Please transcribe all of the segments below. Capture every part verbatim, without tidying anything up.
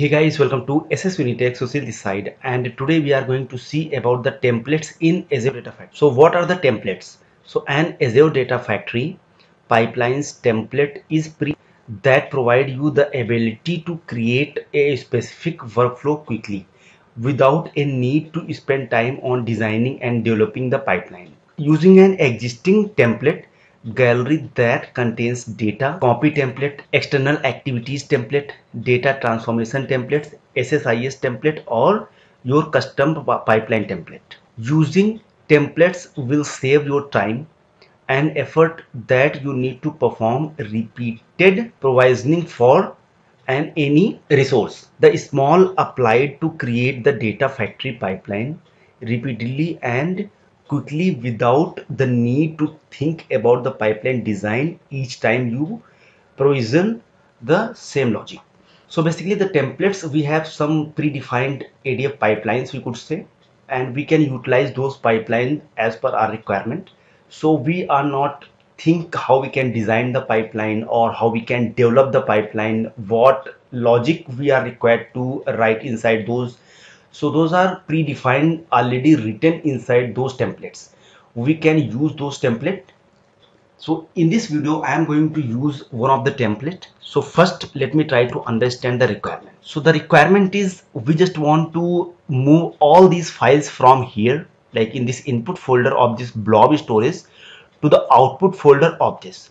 Hey guys, welcome to S S Unitech, Sushil this side, and today we are going to see about the templates in Azure Data Factory. So what are the templates? So an Azure Data Factory pipelines template is pre that provide you the ability to create a specific workflow quickly without a need to spend time on designing and developing the pipeline. Using an existing template gallery that contains data, copy template, external activities template, data transformation templates, S S I S template, or your custom pipeline template. Using templates will save your time and effort that you need to perform repeated provisioning for and any resource. The small applied to create the data factory pipeline repeatedly and quickly without the need to think about the pipeline design each time you provision the same logic. So basically the templates, we have some predefined A D F pipelines, we could say, and we can utilize those pipelines as per our requirement. So we are not think how we can design the pipeline or how we can develop the pipeline, what logic we are required to write inside those. So those are predefined, already written inside those templates. We can use those templates. So in this video, I am going to use one of the template. So first, let me try to understand the requirement. So the requirement is we just want to move all these files from here, like in this input folder of this blob storage, to the output folder of this.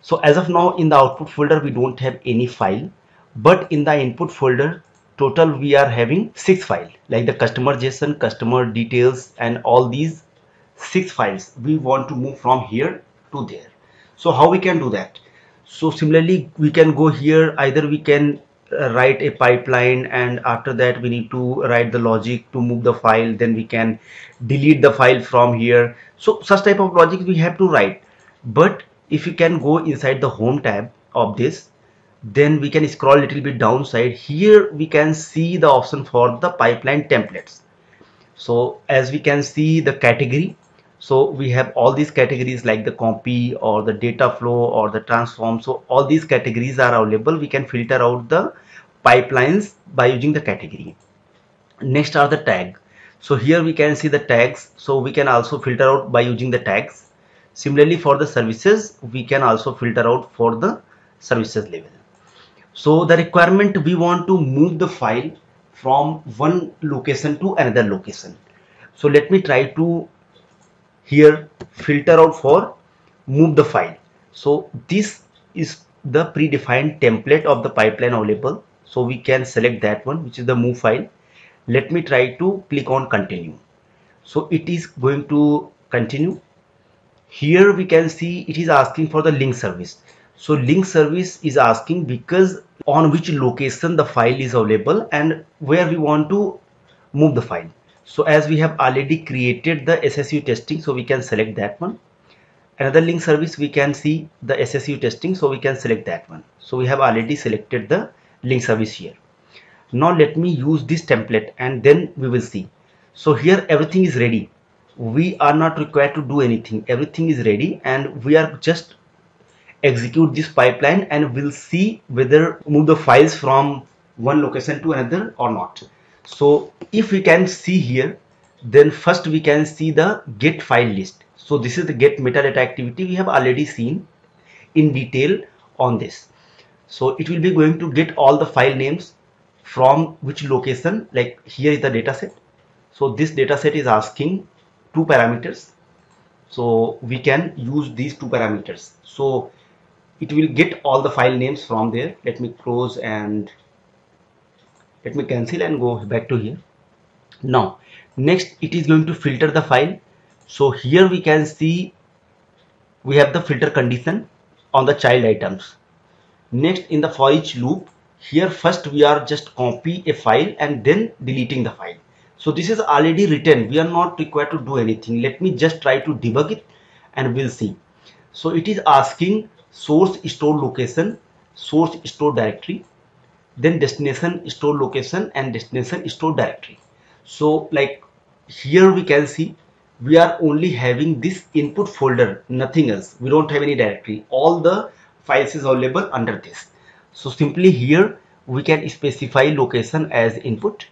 So as of now, in the output folder, we don't have any file, but in the input folder, total we are having six files, like the customer JSON, customer details, and all these six files we want to move from here to there. So how we can do that? So similarly, we can go here, either we can write a pipeline, and after that we need to write the logic to move the file, then we can delete the file from here. So such type of logic we have to write. But if you can go inside the home tab of this, then we can scroll a little bit downside. Here we can see the option for the pipeline templates. So as we can see the category, so we have all these categories like the copy or the data flow or the transform. So all these categories are available. We can filter out the pipelines by using the category. Next are the tag. So here we can see the tags. So we can also filter out by using the tags. Similarly for the services, we can also filter out for the services level. So the requirement, we want to move the file from one location to another location. So let me try to here filter out for move the file. So this is the predefined template of the pipeline available. So we can select that one, which is the move file. Let me try to click on continue. So it is going to continue. Here we can see it is asking for the link service. So link service is asking because on which location the file is available and where we want to move the file. So as we have already created the S S U testing, so we can select that one. Another link service, we can see the S S U testing, so we can select that one. So we have already selected the link service here. Now let me use this template and then we will see. So here everything is ready. We are not required to do anything. Everything is ready and we are just execute this pipeline and we'll see whether move the files from one location to another or not. So if we can see here, then first we can see the get file list. So this is the get metadata activity. We have already seen in detail on this. So it will be going to get all the file names from which location, like here is the data set. So this data set is asking two parameters. So we can use these two parameters. So it will get all the file names from there. Let me close and let me cancel and go back to here. Now, next it is going to filter the file. So here we can see we have the filter condition on the child items. Next in the for each loop, here first we are just copy a file and then deleting the file. So this is already written. We are not required to do anything. Let me just try to debug it and we'll see. So it is asking source store location, source store directory, then destination store location and destination store directory. So like here we can see we are only having this input folder, nothing else. We don't have any directory. All the files is available under this. So simply here we can specify location as input.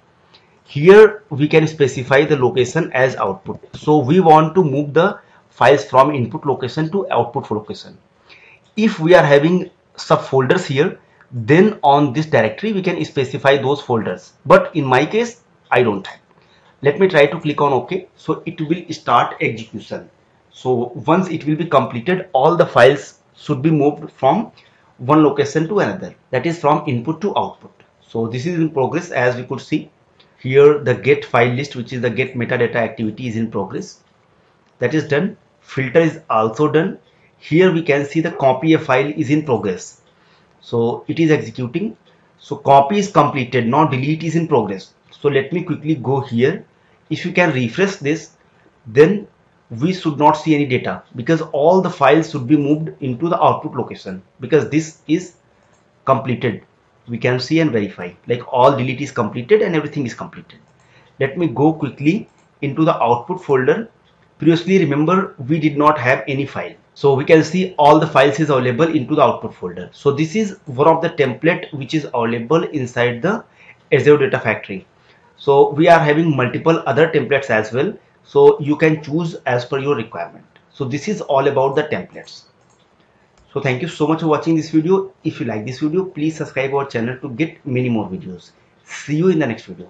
Here we can specify the location as output. So we want to move the files from input location to output location. If we are having subfolders here, then on this directory we can specify those folders, but in my case I don't have. Let me try to click on OK. So it will start execution. So once it will be completed, all the files should be moved from one location to another, that is from input to output. So this is in progress. As we could see here, the get file list, which is the get metadata activity, is in progress. That is done. Filter is also done. Here we can see the copy a file is in progress. So it is executing. So copy is completed. Now delete is in progress. So let me quickly go here. If you can refresh this, then we should not see any data, because all the files should be moved into the output location, because this is completed. We can see and verify, like all delete is completed and everything is completed. Let me go quickly into the output folder. Previously, remember, we did not have any file. So we can see all the files is available into the output folder. So this is one of the template which is available inside the Azure Data Factory. So we are having multiple other templates as well. So you can choose as per your requirement. So this is all about the templates. So thank you so much for watching this video. If you like this video, please subscribe our channel to get many more videos. See you in the next video.